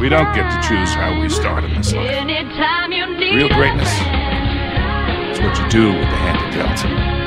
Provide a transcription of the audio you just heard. We don't get to choose how we start in this life. Real greatness is what you do with the hand that dealt.